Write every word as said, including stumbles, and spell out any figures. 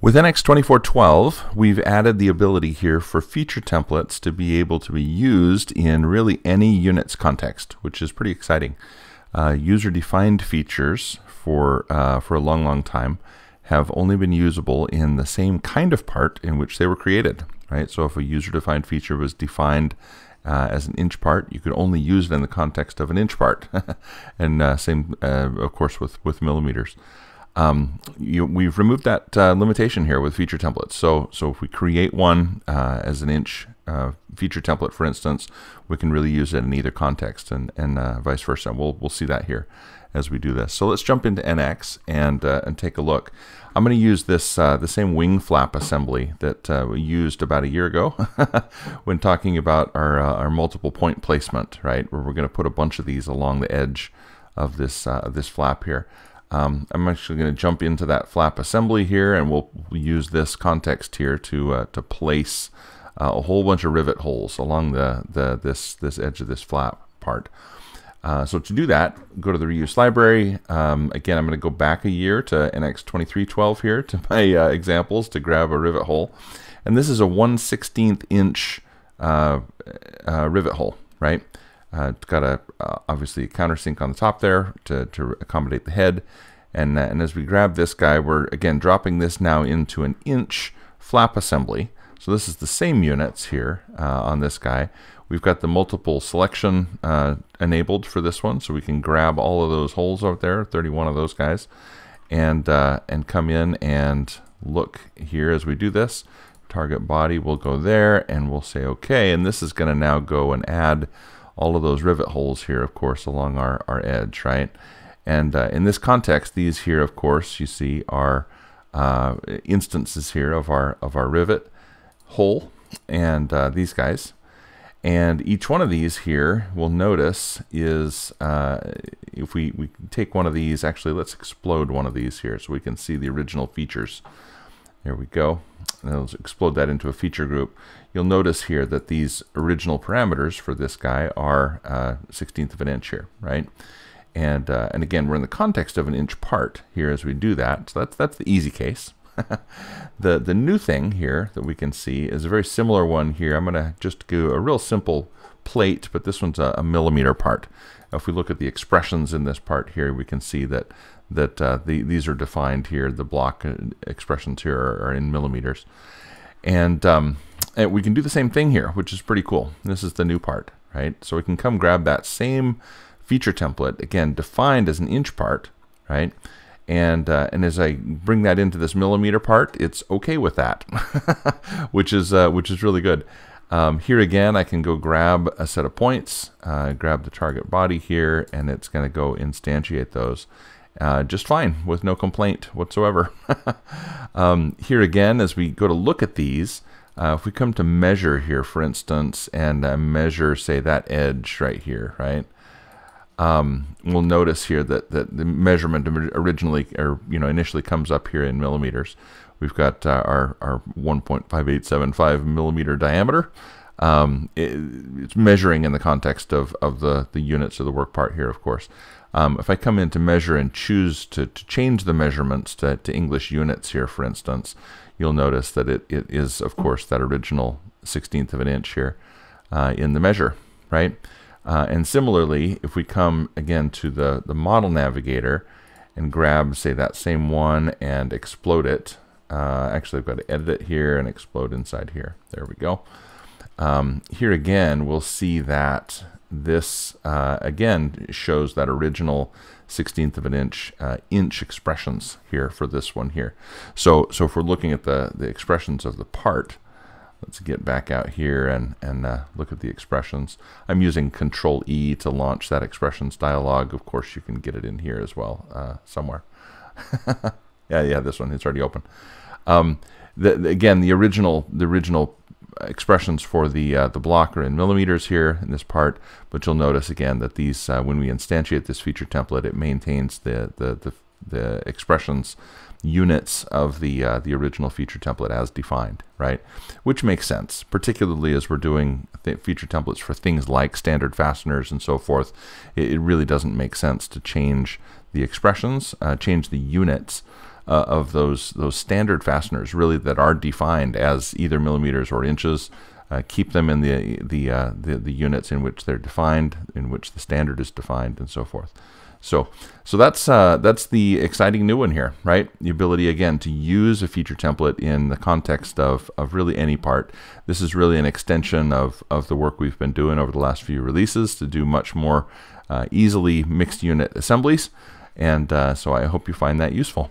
With N X twenty-four twelve, we've added the ability here for feature templates to be able to be used in really any unit's context, which is pretty exciting. Uh, user-defined features for, uh, for a long, long time have only been usable in the same kind of part in which they were created, right? So if a user-defined feature was defined uh, as an inch part, you could only use it in the context of an inch part. And uh, same, uh, of course, with, with millimeters. Um, you, we've removed that uh, limitation here with feature templates. So, so if we create one uh, as an inch uh, feature template, for instance, we can really use it in either context, and, and uh, vice versa. We'll, we'll see that here as we do this. So let's jump into N X and, uh, and take a look. I'm going to use this uh, the same wing flap assembly that uh, we used about a year ago when talking about our, uh, our multiple point placement, right? Where we're going to put a bunch of these along the edge of this, uh, this flap here. Um, I'm actually going to jump into that flap assembly here, and we'll use this context here to uh, to place uh, a whole bunch of rivet holes along the, the this this edge of this flap part. Uh, so to do that, go to the reuse library. Um, again, I'm going to go back a year to N X twenty-three twelve here to my uh, examples to grab a rivet hole, and this is a one sixteenth inch uh, uh, rivet hole, right? Uh, it's got a uh, obviously a countersink on the top there to, to accommodate the head, and uh, and as we grab this guy, we're again dropping this now into an inch flap assembly. So this is the same units here uh, on this guy. We've got the multiple selection uh, enabled for this one, so we can grab all of those holes out there, thirty-one of those guys, and uh, and come in and look here as we do this. Target body will go there, and we'll say okay, and this is going to now go and add all of those rivet holes here, of course, along our, our edge, right? And uh, in this context, these here, of course, you see are uh, instances here of our of our rivet hole, and uh, these guys. And each one of these here, we'll notice, is uh, if we, we take one of these, actually, let's explode one of these here so we can see the original features. There we go. And let's explode that into a feature group. You'll notice here that these original parameters for this guy are uh, sixteenth of an inch here, right? And uh, and again, we're in the context of an inch part here as we do that. So that's that's the easy case. the the new thing here that we can see is a very similar one here. I'm going to just do a real simple plate, but this one's a, a millimeter part. If we look at the expressions in this part here, we can see that that uh, the, these are defined here. The block expressions here are, are in millimeters, and, um, and we can do the same thing here, which is pretty cool. This is the new part, right? So we can come grab that same feature template, again defined as an inch part, right? And uh, and as I bring that into this millimeter part, it's okay with that, which is uh, which is really good. Um, here again, I can go grab a set of points, uh, grab the target body here, and it's going to go instantiate those uh, just fine with no complaint whatsoever. um, here again, as we go to look at these, uh, if we come to measure here, for instance, and uh, measure, say, that edge right here, right? Um, we'll notice here that, that the measurement originally, or you know, initially comes up here in millimeters. We've got uh, our, our one point five eight seven five millimeter diameter. Um, it, it's measuring in the context of, of the, the units of the work part here, of course. Um, if I come in to measure and choose to, to change the measurements to, to English units here, for instance, you'll notice that it, it is, of course, that original sixteenth of an inch here uh, in the measure, right? Uh, and similarly, if we come again to the, the model navigator and grab, say, that same one and explode it. Uh, actually, I've got to edit it here and explode inside here. There we go. Um, here again, we'll see that this, uh, again, shows that original sixteenth of an inch uh, inch expressions here for this one here. So, so if we're looking at the, the expressions of the part, let's get back out here and, and uh, look at the expressions. I'm using control E to launch that expressions dialog. Of course, you can get it in here as well uh, somewhere. yeah, yeah, this one, it's already open. Um, the, the, again, the original the original expressions for the, uh, the block are in millimeters here in this part, but you'll notice again that these, uh, when we instantiate this feature template, it maintains the, the, the, the expressions units of the uh, the original feature template as defined, right? Which makes sense, particularly as we're doing th feature templates for things like standard fasteners and so forth. It, it really doesn't make sense to change the expressions, uh, change the units uh, of those those standard fasteners, really, that are defined as either millimeters or inches. Uh, keep them in the the, uh, the the units in which they're defined, in which the standard is defined, and so forth. So, so that's uh, that's the exciting new one here, right? The ability again to use a feature template in the context of of really any part. This is really an extension of of the work we've been doing over the last few releases to do much more uh, easily mixed unit assemblies, and uh, so I hope you find that useful.